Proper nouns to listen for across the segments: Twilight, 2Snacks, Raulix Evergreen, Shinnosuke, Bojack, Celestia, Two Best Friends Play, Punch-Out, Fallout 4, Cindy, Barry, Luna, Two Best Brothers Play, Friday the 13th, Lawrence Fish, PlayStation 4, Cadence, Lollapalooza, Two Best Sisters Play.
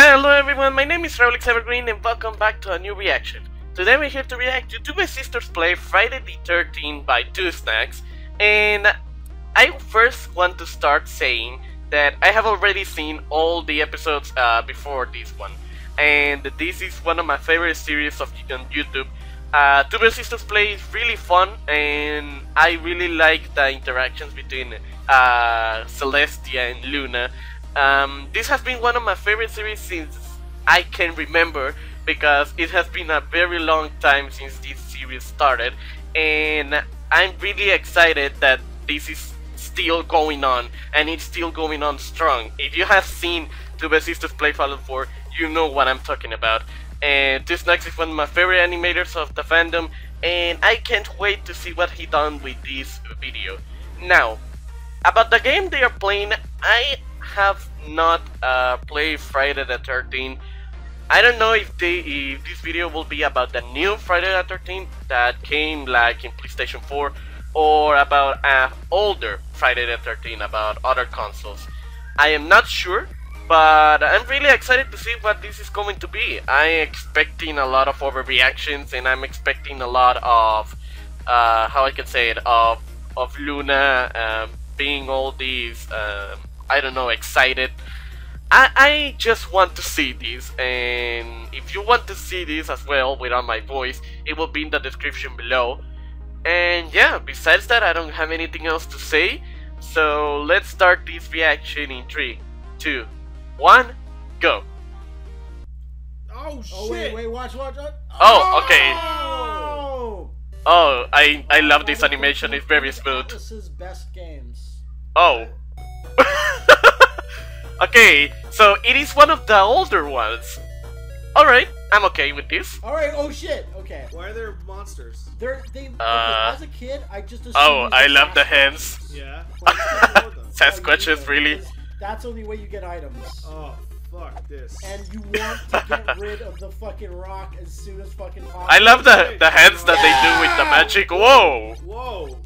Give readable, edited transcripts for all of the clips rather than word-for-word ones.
Hello everyone, my name is Raulix Evergreen and welcome back to a new reaction. Today we're here to react to Two Best Sisters Play Friday the 13th by 2Snacks, and I first want to start saying that I have already seen all the episodes before this one, and this is one of my favorite series on YouTube. Two Best Sisters Play is really fun, and I really like the interactions between Celestia and Luna. This has been one of my favorite series since I can remember, because it has been a very long time since this series started, and I'm really excited that this is still going on, and it's still going on strong. If you have seen Two Best Sisters Play Fallout 4, you know what I'm talking about. And 2Snacks is one of my favorite animators of the fandom, and I can't wait to see what he done with this video. Now, about the game they are playing, I have not played Friday the 13th. I don't know if this video will be about the new Friday the 13th that came like in PlayStation 4, or about an older Friday the 13th about other consoles. I am not sure, but I'm really excited to see what this is going to be. I'm expecting a lot of overreactions, and I'm expecting a lot of how I can say it, of Luna being all these I don't know, excited. I just want to see this, and if you want to see this as well without my voice, it will be in the description below. And yeah, besides that, I don't have anything else to say, so let's start this reaction in 3, 2, 1, go. Oh shit! Oh, wait, watch. Oh, okay. Oh, I love this animation. It's very smooth. This is best games. Oh. Okay, so it is one of the older ones. Alright, I'm okay with this. Alright, oh shit, okay. Why are there monsters? Okay, as a kid, I just assumed. Oh, I love the hands. Yeah. Sasquatches, really? That's the only way you get items. Oh, fuck this. And you want to get rid of the fucking rock as soon as fucking possible. I love the hands that they do with the magic. Whoa! Whoa!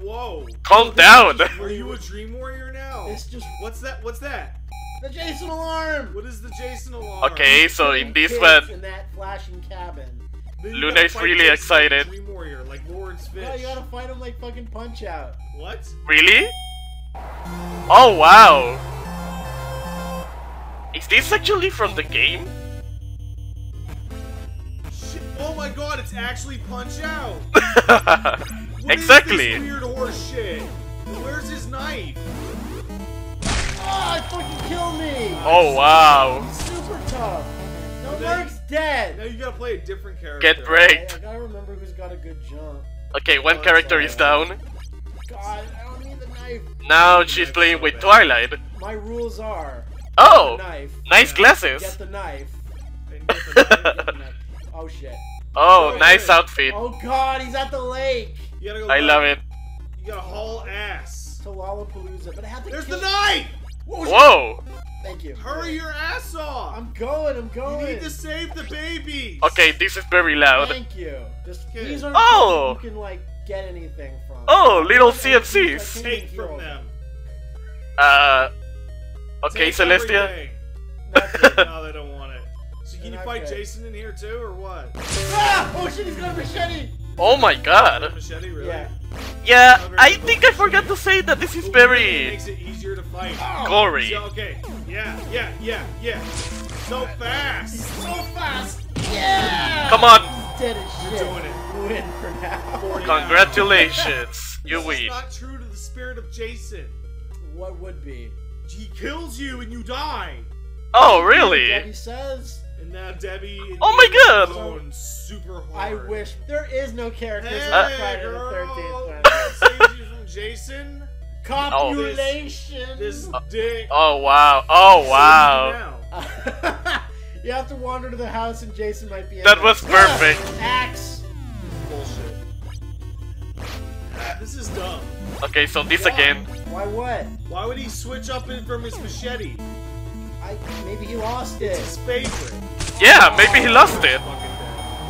Whoa! Calm down! Were you a dream warrior now? It's just... What's that? The Jason alarm! What is the Jason alarm? Okay, so in this one... in that flashing cabin. Luna is really excited. Dream warrior, like Lawrence Fish. No, you gotta fight him like fucking Punch-Out. What? Really? Oh, wow. Is this actually from the game? Shit. Oh my god, it's actually Punch-Out! Exactly. Is this weird horse shit? Where's his knife? Oh, it fucking killed me! Oh wow! He's super tough. No, Mark's dead. Now you gotta play a different character. Get wrecked. I gotta remember who's got a good jump. Okay, one character is down. God, I don't need the knife. Now she's playing with Twilight. My rules are. Oh, nice glasses. Get the knife. Oh shit. Oh, nice outfit. Oh god, he's at the lake. You gotta go I love it. You gotta haul ass to Lollapalooza, but I have to. There's the knife! Whoa! Thank you. Hurry your ass off! I'm going. You need to save the babies. Okay, this is very loud. Thank you. Just kidding. These aren't people you can like get anything from. Oh, little CFCs. Take from them. Okay, take Celestia. No, they don't want it. So can you fight Jason in here too, or what? Ah! Oh shit, he's got a machete. Oh my god! Machete, really? Yeah, I think I forgot to say that this is very... it makes it easier to fight. Gory. So, okay, yeah. So fast! He's so fast! Yeah! Come on! Dead as shit. You're doing it. Win for now. Congratulations, you win. It's not true to the spirit of Jason. What would be? He kills you and you die. Oh, really? Debbie says... and now Debbie. Oh my god! Going super hard. I wish there is no characters on Friday the 13th. Saves you from Jason. Copulation. Oh, this dick. Oh wow! Oh wow! You have to wander to the house, and Jason might be. That was perfect. Axe. Bullshit. This is dumb. Okay, so this again. Why what? Why would he switch up from his machete? Maybe he lost it. It's his favorite. Yeah, maybe he lost it.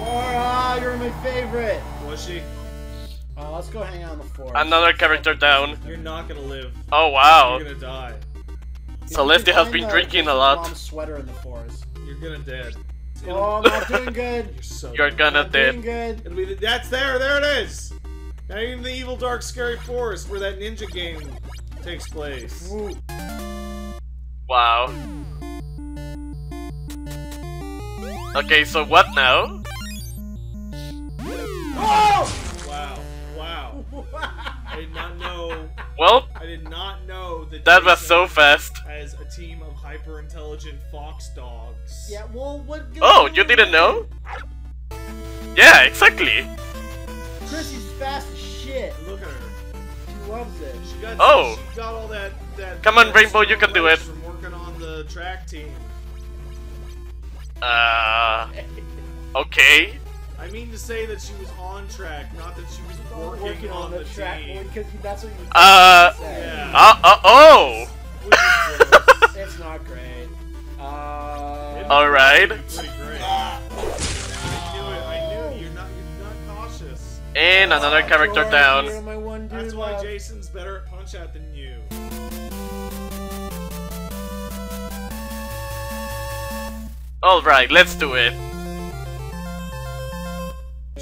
Laura, you're my favorite. Was she? Let's go hang out on the floor. Another character down. You're not gonna live. Oh wow. You're gonna die. Celestia has been drinking a lot. Mom's sweater in the forest. You're gonna dead. Oh, I'm not doing good. You're so you're gonna dead. Doing good. That's there. There it is. Now you're in the evil, dark, scary forest where that ninja game takes place. Ooh. Wow. Okay, so what now? Oh! Wow! Wow! I did not know. Well, I did not know that. That was so fast. As a team of hyper-intelligent fox dogs. Yeah. Well, what? Oh, you didn't know? Yeah, exactly. Chrissy's fast as shit. Look at her. She loves it. She got. Oh. She got all that. Come on, Rainbow, you can do it. From working on the track team. Okay. I mean to say that she was on track, not that she was working on the track. Because that's what you were saying. Oh! It's not great. Alright. I knew it, you're not cautious. And another character down. That's why Jason's better at Punch-Out than you. Alright, let's do it.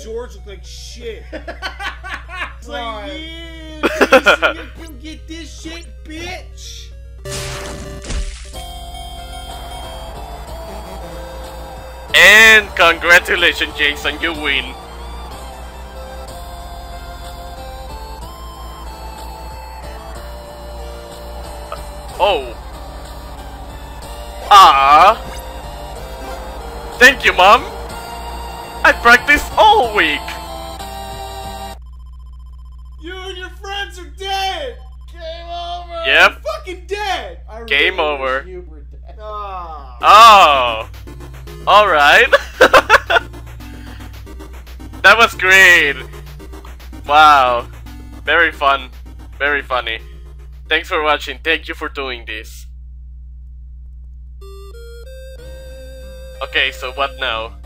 George looked like shit. It's like, yeah, you can get this shit, bitch. And congratulations, Jason, you win. Oh. Ah. Thank you, Mom. I practiced all week! You and your friends are dead! Game over! Yep. You're fucking dead! Game over. You were dead. Oh! Alright. That was great! Wow. Very fun. Very funny. Thanks for watching. Thank you for doing this. Okay, so what now?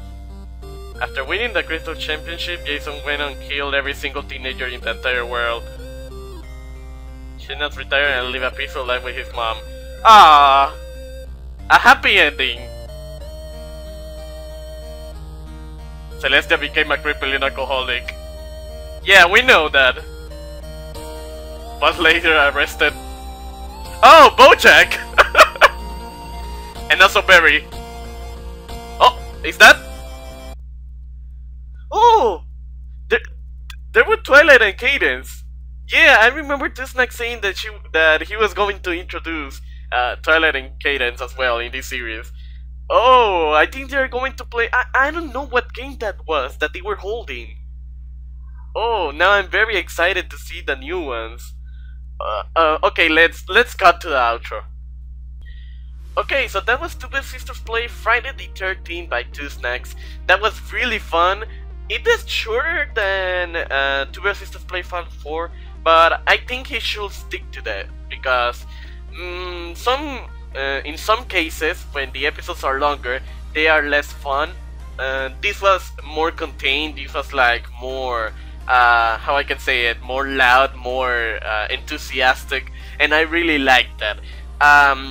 After winning the Crystal Championship, Jason went and killed every single teenager in the entire world. Shinnosuke retired and lived a peaceful life with his mom. Ah, a happy ending! Celestia became a crippling alcoholic. Yeah, we know that. Was later arrested. Oh, Bojack! And also Barry. Oh, is that? Oh, there were Twilight and Cadence. Yeah, I remember 2Snacks saying that he was going to introduce Twilight and Cadence as well in this series. Oh, I think they're going to play. I don't know what game that was that they were holding. Oh, now I'm very excited to see the new ones. Okay, let's cut to the outro. Okay, so that was Two Best Sisters Play Friday the 13th by 2Snacks. That was really fun. It is shorter than Two Best Sisters Play Fallout 4, but I think he should stick to that because in some cases when the episodes are longer, they are less fun. This was more contained. This was like more how I can say it, more loud, more enthusiastic, and I really liked that.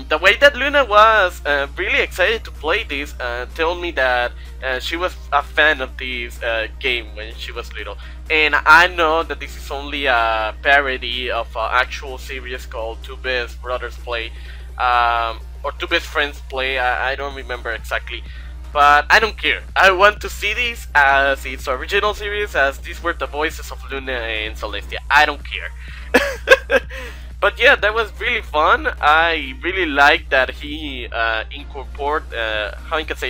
The way that Luna was really excited to play this told me that she was a fan of this game when she was little. And I know that this is only a parody of an actual series called Two Best Brothers Play or Two Best Friends Play, I don't remember exactly. But I don't care. I want to see this as its original series, as these were the voices of Luna and Celestia. I don't care. But yeah, that was really fun. I really like that he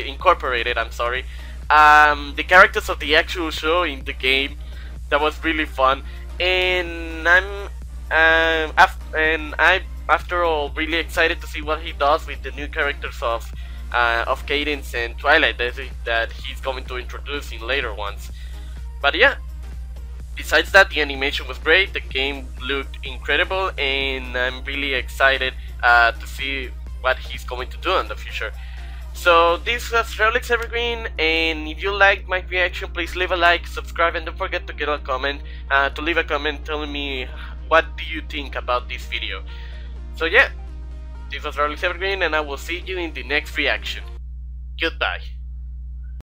incorporated. I'm sorry, the characters of the actual show in the game. That was really fun, and I'm after all really excited to see what he does with the new characters of Cadence and Twilight that he's going to introduce in later ones. But yeah. Besides that, the animation was great, the game looked incredible, and I'm really excited to see what he's going to do in the future. So this was Raulix Evergreen, and if you liked my reaction, please leave a like, subscribe, and don't forget to leave a comment telling me what do you think about this video. So yeah, This was Raulix Evergreen, and I will see you in the next reaction. Goodbye.